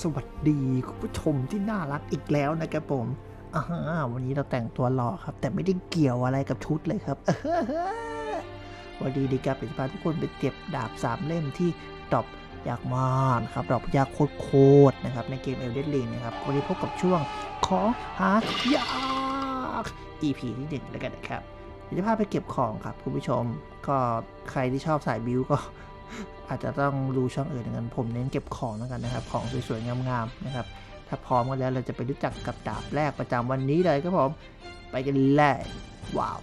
สวัสดีคุณผู้ชมที่น่ารักอีกแล้วนะครับผมวันนี้เราแต่งตัวหล่อครับแต่ไม่ได้เกี่ยวอะไรกับชุดเลยครับวันนี้ดีครับเป็นพาทุกคนไปเก็บดาบ3เล่มที่ดรอปยากมากครับดรอปยากโคตรนะครับในเกม Elden Ring นะครับวันนี้พบกับช่วงของหายาก EP ที่1แล้วกันนะครับจะพาไปเก็บของครับคุณผู้ชมก็ใครที่ชอบสายบิวก็อาจจะต้องดูช่องอื่นกันผมเน้นเก็บของแล้วกันนะครับของสวยๆงามๆนะครับถ้าพร้อมกันแล้วเราจะไปรู้จักกับดาบแรกประจำวันนี้เลยครับผมไปกันเลยว้าว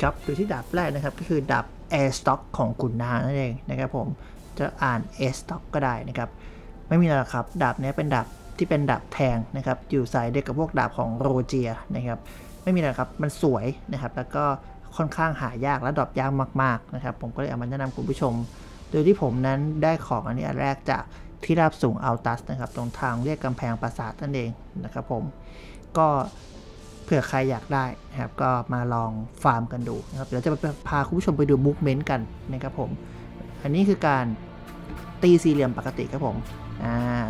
ครับโดยที่ดาบแรกนะครับก็คือดาบ Air Stock ของคุณนานั่นเองนะครับผมจะอ่าน Air Stock ก็ได้นะครับไม่มีอะไรครับดาบนี้เป็นดาบที่เป็นดาบแทงนะครับอยู่สายเดียวกับพวกดาบของโรเจียนะครับไม่มีอะไรครับมันสวยนะครับแล้วก็ค่อนข้างหายากและดรอปยากมากๆนะครับผมก็เลยเอามาแนะนำคุณผู้ชมโดยที่ผมนั้นได้ของอันนี้อันแรกจากที่ราบสูงอัลตัสนะครับตรงทางเรียกกำแพงปราสาทนั่นเองนะครับผมก็เผื่อใครอยากได้นะครับก็มาลองฟาร์มกันดูนะครับเดี๋ยวจะพาคุณผู้ชมไปดูมูฟเมนต์กันนะครับผมอันนี้คือการตีสี่เหลี่ยมปกติครับผม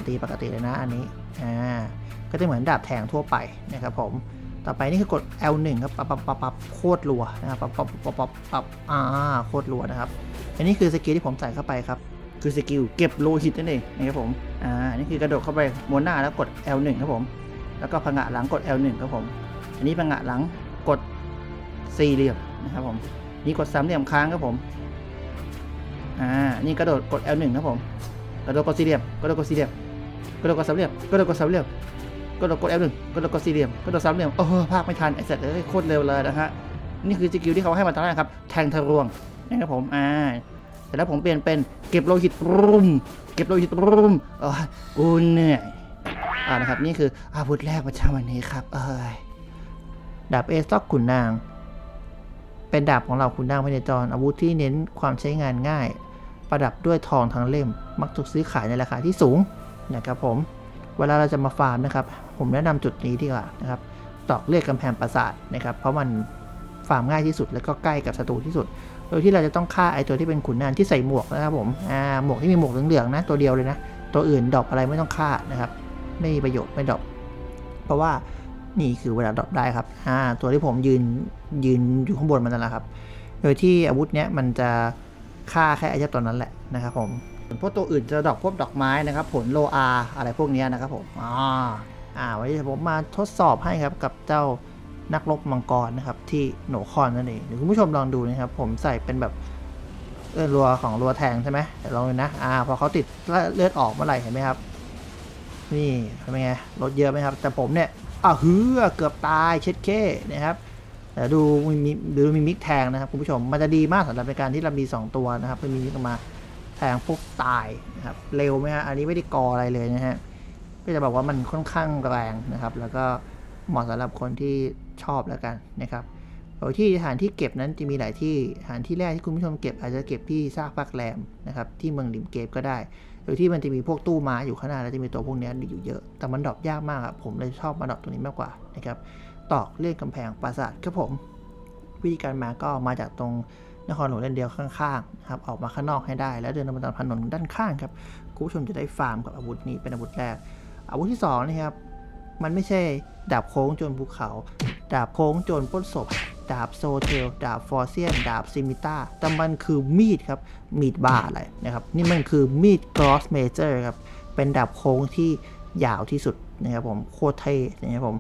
ตีปกติเลยนะอันนี้ก็จะเหมือนดาบแทงทั่วไปนะครับผมต่อไปนี่คือกด L1 ครับปั๊บโคตรรัวนะครับปั๊บโคตรรัวนะครับอันนี้คือสกิลที่ผมใส่เข้าไปครับคือสกิลเก็บโลหิตนั่นเองนะครับผมอันนี้คือกระโดดเข้าไปม้วนหน้าแล้วกด L1 ครับผมแล้วก็ผงะหลังกด L1 ครับผมอันนี้ผงะหลังกดสี่เหลี่ยมนะครับผมนี่กดสามเหลี่ยมค้างครับผมนี่กระโดดกด L1 ครับผมกระโดดกดสี่เหลี่ยมกระโดดกดสี่เหลี่ยมกระโดดกดสามเหลี่ยมกระโดดกดสามเหลี่ยมก็โดดกด F1 ก็โดดกดสี่เหลี่ยมก็โดดสามเหลี่ยมโอ้โหภาคไม่ทันไอ้สัตว์เลยโคตรเร็วเลยนะฮะนี่คือสกิลที่เขาให้มาตอนแรกครับแทงทะลวงนะครับผมแต่แล้วผมเปลี่ยนเป็นเก็บโลหิตรุ่มเก็บโลหิตรุ่มกูเหนื่อยนะครับนี่คืออาวุธแรกประจำวันนี้ครับดาบเอสต็อกขุนนางเป็นดาบของเราขุนนางพเนจรอาวุธที่เน้นความใช้งานง่ายประดับด้วยทองทั้งเล่มมักถูกซื้อขายในราคาที่สูงนะครับผมเวลาเราจะมาฟาร์มนะครับผมแนะนำจุดนี้ดีกว่านะครับตอกเรียกกำแพงปราสาทนะครับเพราะมันฟาร์มง่ายที่สุดแล้วก็ใกล้กับศัตรูที่สุดโดยที่เราจะต้องฆ่าไอตัวที่เป็นขุนนางที่ใส่หมวกนะครับผมหมวกที่มีหมวกเหลืองๆนะตัวเดียวเลยนะตัวอื่นดรอปอะไรไม่ต้องฆ่านะครับไม่มีประโยชน์ไม่ดรอปเพราะว่านี่คือเวลาดรอปได้ครับตัวที่ผมยืนอยู่ข้างบนมันนั่นแหละครับโดยที่อาวุธเนี้ยมันจะฆ่าแค่ไอเจ้าตัวนั้นแหละนะครับผมพวกตัวอื่นจะดอกพวกดอกไม้นะครับผลโลอาอะไรพวกนี้นะครับผมวันนี้ผมมาทดสอบให้ครับกับเจ้านักรบมังกรนะครับที่โหนคอนนั่นเองเดี๋ยวคุณผู้ชมลองดูนะครับผมใส่เป็นแบบรัวของรัวแทงใช่ไหมลองดูนะพอเขาติดเลือดออกเมื่อไหร่เห็นไหมครับนี่เป็นไงลดเยอะไหมครับแต่ผมเนี่ยเกือบตายเช็ดเค้นะครับแต่ดูมีมิกแทงนะครับคุณผู้ชมมันจะดีมากสำหรับในการที่เรามี2ตัวนะครับเป็นมิกออกมาแทงปุ๊บตายนะครับเร็วไหมฮะอันนี้ไม่ได้กออะไรเลยนะฮะก็จะบอกว่ามันค่อนข้างแรงนะครับแล้วก็เหมาะสำหรับคนที่ชอบแล้วกันนะครับโดยที่สถานที่เก็บนั้นจะมีหลายที่สถานที่แรกที่คุณผู้ชมเก็บอาจจะเก็บที่ซากพักแรมนะครับที่เมืองริมเกฟก็ได้โดยที่มันจะมีพวกตู้ม้าอยู่ข้างหน้าแล้วจะมีตัวพวกนี้อยู่เยอะแต่มันดรอปยากมากครับผมเลยชอบมาดรอปตรงนี้มากกว่านะครับตอกเลื่อนกำแพงปราสาทครับผมวิธีการมาก็มาจากตรงนครหลวงเล่นเดียวข้างๆครับออกมาข้างนอกให้ได้แล้วเดินมาตามถนนด้านข้างครับคุณผู้ชมจะได้ฟาร์มกับอาวุธนี้เป็นอาวุธแรกอาวุธที่2นะครับมันไม่ใช่ดาบโค้งโจรภูเขาดาบโค้งโจรป้นศพดาบโซเทลดาบฟอร์เซียนดาบซิมิต้าแต่มันคือมีดครับมีดบ้าอะไรนะครับนี่มันคือมีดกรอสเมเจอร์ครับเป็นดาบโค้งที่ยาวที่สุดนะครับผมโคตรเท่นะครับผม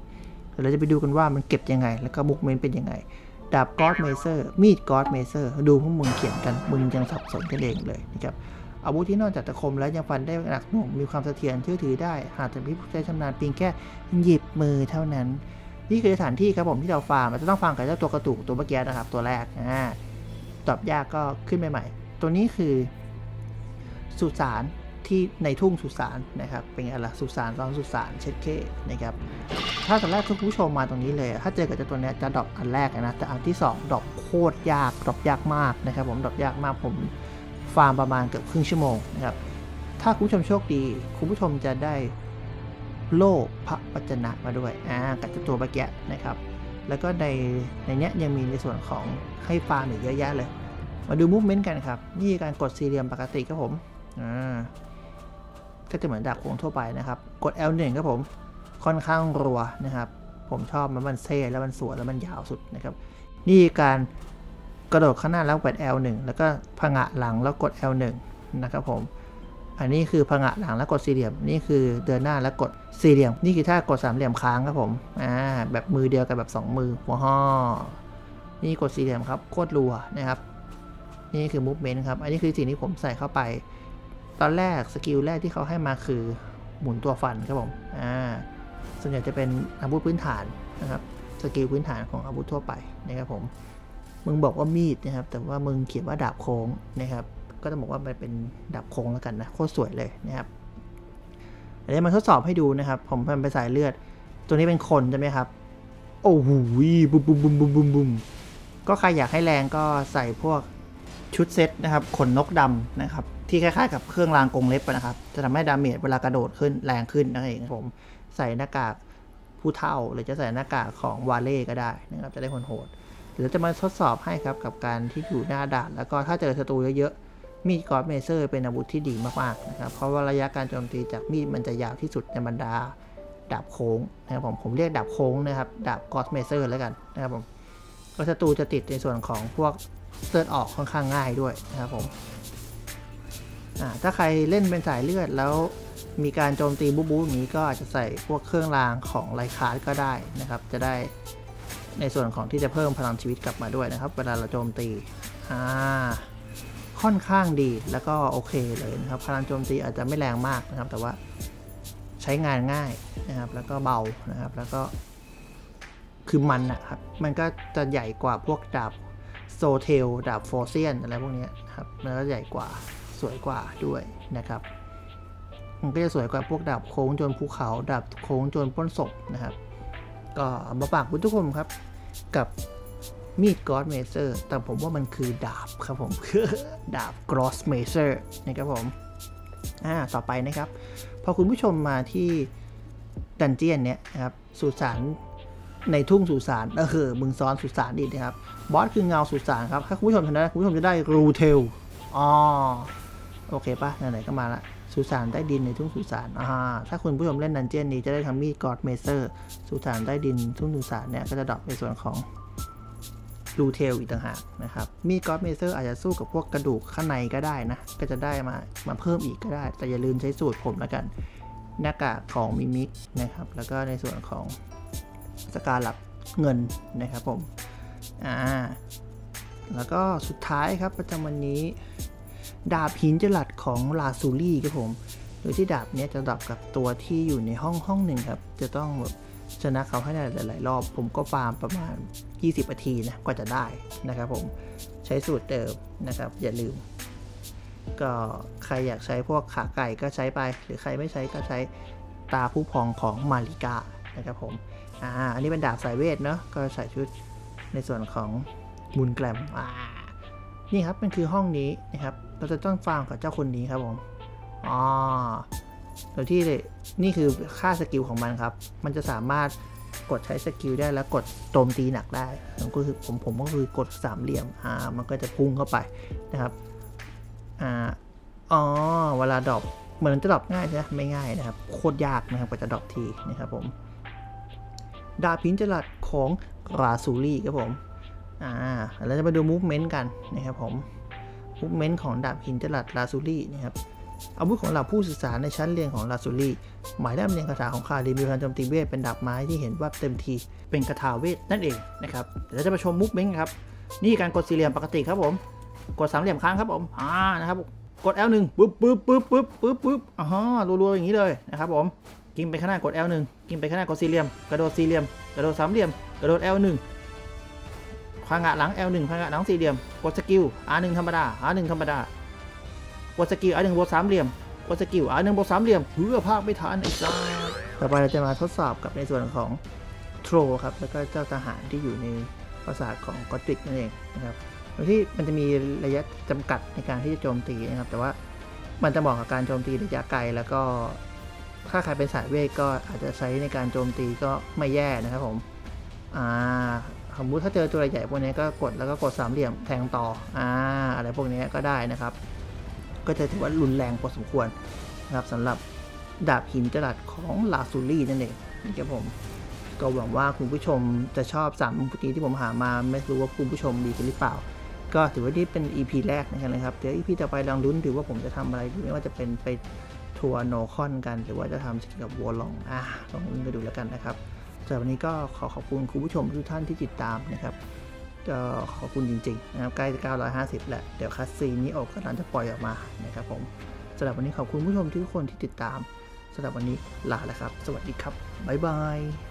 เดี๋ยวเราจะไปดูกันว่ามันเก็บยังไงแล้วก็มุกเมนเป็นยังไงดาบกอดเมเซอร์มีดกอดเมเซอร์ดูพวกมึงเขียนกันมึงยังสับสนกันเองเลยนะครับอาวุธที่นอกจากตะคมแล้วยังฟันได้หนักหน่วงมีความเสถียรเชื่อถือได้หากจะมีผู้ใช้ชำนาญเพียงแค่หยิบมือเท่านั้นนี่คือสถานที่ครับผมที่เราฟาร์มจะต้องฟาร์มกับเจ้าตัวกระตุกตัวเมื่อกี้นะครับตัวแรกตอบยากก็ขึ้นใหม่ๆตัวนี้คือสุสานที่ในทุ่งสุสานนะครับเป็นอะไรสุสานตอนสุสานเช็ดเคนะครับถ้าตอนแรกคุณผู้ชมมาตรงนี้เลยถ้าเจอกับตัวนี้จะดรอปอันแรกนะแต่อันที่2ดรอปโคตรยากดรอปยากมากนะครับผมดรอปยากมากผมฟาร์มประมาณเกือบครึ่งชั่วโมงนะครับถ้าคุณผู้ชมโชคดีคุณผู้ชมจะได้โล่พระวจนะมาด้วยกับตัวเมื่อกี้นะครับแล้วก็ในเนี้ยยังมีในส่วนของให้ฟาร์มอีกเยอะแยะเลยมาดูมูฟเมนต์กันครับนี่การกดสี่เหลี่ยมปกติครับผม ก็จะเหมือนดาบโค้งทั่วไปนะครับกด L1 ครับผมค่อนข้างรัวนะครับผมชอบมันเซ่แล้วมันสวยแล้วมันยาวสุดนะครับนี่การกระโดดข้างหน้าแล้วกด L1 แล้วก็ผงะหลังแล้วกด L1 นะครับผมอันนี้คือผงะหลังแล้วกดสี่เหลี่ยมนี่คือเดินหน้าแล้วกดสี่เหลี่ยมนี่คือถ้ากดสามเหลี่ยมค้างครับผมแบบมือเดียวกับแบบ2มือหัวห่อนี่กดสี่เหลี่ยมครับโคตรรัวนะครับนี่คือ movement ครับอันนี้คือสิ่งที่ผมใส่เข้าไปตอนแรกสกิลแรกที่เขาให้มาคือหมุนตัวฟันครับผมส่วนใหญ่จะเป็นอาวุธพื้นฐานนะครับสกิลพื้นฐานของอาวุธทั่วไปนะครับผมมึงบอกว่ามีดนะครับแต่ว่ามึงเขียนว่าดาบโค้งนะครับก็ต้องบอกว่ามันเป็นดาบโค้งแล้วกันนะโคตรสวยเลยนะครับเดี๋ยวมาทดสอบให้ดูนะครับผมไปสายเลือดตัวนี้เป็นคนใช่ไหมครับโอ้โหบุมบุมบุมบุมบุมบุมก็ใครอยากให้แรงก็ใส่พวกชุดเซตนะครับขนนกดำนะครับที่คล้ายๆกับเครื่องรางกรงเล็บนะครับจะทำให้ดาเมจเวลากระโดดขึ้นแรงขึ้นนั่นเองผมใส่หน้ากากผู้เฒ่าหรือจะใส่หน้ากากของวาเล่ก็ได้นะครับจะได้โหดๆเดี๋ยวจะมาทดสอบให้ครับกับการที่อยู่หน้าด่านแล้วก็ถ้าเจอศัตรูเยอะๆมีดกอดเมเซอร์เป็นอาวุธที่ดีมากๆนะครับเพราะว่าระยะการโจมตีจากมีดมันจะยาวที่สุดในบรรดาดาบโค้งนะครับผมเรียกดาบโค้งนะครับดาบกอดเมเซอร์แล้วกันนะครับผมก็ศัตรูจะติดในส่วนของพวกเลือดออกค่อนข้างง่ายด้วยนะครับผมถ้าใครเล่นเป็นสายเลือดแล้วมีการโจมตีบู๊บู๊นี้ก็อาจจะใส่พวกเครื่องรางของไลคาร์ดก็ได้นะครับจะได้ในส่วนของที่จะเพิ่มพลังชีวิตกลับมาด้วยนะครับเวลาเราโจมตีค่อนข้างดีแล้วก็โอเคเลยนะครับพลังโจมตีอาจจะไม่แรงมากนะครับแต่ว่าใช้งานง่ายนะครับแล้วก็เบานะครับแล้วก็คือมันนะครับมันก็จะใหญ่กว่าพวกดาบโซเทลดาบฟอร์เซียนอะไรพวกนี้ครับมันก็ใหญ่กว่าสวยกว่าด้วยนะครับมันก็จะสวยกว่าพวกดาบโค้งโจนภูเขาดาบโค้งโจนป้นศพนะครับก็มาฝากทุกคนครับกับมีดกรอสเมเซอร์แต่ผมว่ามันคือดาบครับผมคือดาบกรอสเมเซอร์นะครับผมต่อไปนะครับพอคุณผู้ชมมาที่ดันเจียนเนี้ยนะครับสุสานในทุ่งสุสานก็คือมึงซ้อนสุสานดินะครับบอสคือเงาสุสานครับถ้าคุณผู้ชมชนะคุณผู้ชมจะได้รูเทลโอเคป่ะไหนๆก็มาละสุสานใต้ดินในทุ่งสุสานถ้าคุณผู้ชมเล่นดันเจียนนี้จะได้ทำมีดกอดเมเซอร์สุสานใต้ดินทุ่งสุสานเนี่ยก็จะดรอปในส่วนของรูเทลอีกต่างหากนะครับมีดกอดเมเซอร์อาจจะสู้กับพวกกระดูกข้างในก็ได้นะก็จะได้มาเพิ่มอีกก็ได้แต่อย่าลืมใช้สูตรผมแล้วกันหน้ากากของมิมิกนะครับแล้วก็ในส่วนของสกาลับเงินนะครับผมแล้วก็สุดท้ายครับประจำวันนี้ดาบหินจลัดของลาซูรี่ครับผมโดยที่ดาบนี้จะดับกับตัวที่อยู่ในห้องหนึ่งครับจะต้องชนะเขาให้ได้หลายรอบผมก็ฟาร์มประมาณ20นาทีนะกว่าจะได้นะครับผมใช้สูตรเดิมนะครับอย่าลืมก็ใครอยากใช้พวกขาไก่ก็ใช้ไปหรือใครไม่ใช้ก็ใช้ตาผู้พองของมาริกานะครับผมอันนี้เป็นดาบสายเวทเนาะก็ใส่ชุดในส่วนของมูลแกรมนี่ครับมันคือห้องนี้นะครับเราจะต้องฟาร์มกับเจ้าคนนี้ครับผมโดยที่นี่คือค่าสกิลของมันครับมันจะสามารถกดใช้สกิลได้แล้วกดโจมตีหนักได้ก็คือผมก็คือกดสามเหลี่ยมมันก็จะพุ่งเข้าไปนะครับเวลาดรอปเหมือนจะดรอปง่ายใช่ไหมไม่ง่ายนะครับโคตรยากนะครับกว่าจะดรอปทีนะครับผมดาบหินจลัดของราซูรี่ครับผมเราจะมาดูมูฟเมนต์กันนะครับผมมูฟเมนต์ของดาบหินจลัดราซูรี่นะครับอาวุธของเราผู้ศึกษาในชั้นเรียนของราซูรี่หมายเลขเรียนคาถาของคาริมีพลังโจมตีเวทเป็นดาบไม้ที่เห็นว่าเต็มทีเป็นคาถาเวทนั่นเองนะครับเราจะมาชมมูฟเมนต์ครับนี่การกดสี่เหลี่ยมปกติครับผมกดสามเหลี่ยมค้างครับผมนะครับกด L1 ปึ๊บรัวๆอย่างนี้เลยนะครับผมกินไปข้างหน้ากด L1 กินไปข้างหน้ากดสี่เหลี่ยมกระโดดสี่เหลี่ยมกระโดดสามเหลี่ยมกระโดด L1 ผงะหลัง L1 ผงะหลังสี่เหลี่ยมกดสกิล R1 ธรรมดา R1 ธรรมดากดสกิล R1 บวกสามเหลี่ยมกดสกิล R1 บวกสามเหลี่ยมเพื่อภาคไม่ทันอีกแล้วต่อไปเราจะมาทดสอบกับในส่วนของโทรครับแล้วก็เจ้าทหารที่อยู่ในปราสาทของกอติกนั่นเองนะครับโดยที่มันจะมีระยะจำกัดในการที่จะโจมตีนะครับแต่ว่ามันจะเหมาะกับการโจมตีระยะไกลแล้วก็ถ้าใครเป็นสายเวทก็อาจจะใช้ในการโจมตีก็ไม่แย่นะครับผมสมมติถ้าเจอตัวใหญ่พวกนี้ก็กดแล้วก็กดสามเหลี่ยมแทงต่ออะไรพวกนี้ก็ได้นะครับก็จะถือว่ารุนแรงพอสมควรนะครับสำหรับ ดาบหินจรัสของลาซูรี่นั่นเองนะครับผมก็หวังว่าคุณผู้ชมจะชอบ3มุมตีที่ผมหามาไม่รู้ว่าคุณผู้ชมดีกันหรือเปล่าก็ถือว่านี่เป็น EP แรกนะครับเดี๋ยว EP ต่อไปลองลุ้นดูว่าผมจะทำอะไรไม่ว่าจะเป็นไปทัวร์โนคอนกันหรือว่าจะทำสกิลกับวอลลองลองลุ้นกันดูแล้วกันนะครับสำหรับวันนี้ก็ขอขอบคุณคุณผู้ชมทุกท่านที่ติดตามนะครับก็ขอบคุณจริงๆนะครับใกล้จะ950แหละเดี๋ยวคัสซีนี้ออกกำลังจะปล่อยออกมานะครับผมสำหรับวันนี้ขอบคุณผู้ชมทุกคนที่ติดตามสำหรับวันนี้ลาแล้วครับสวัสดีครับบ๊ายบาย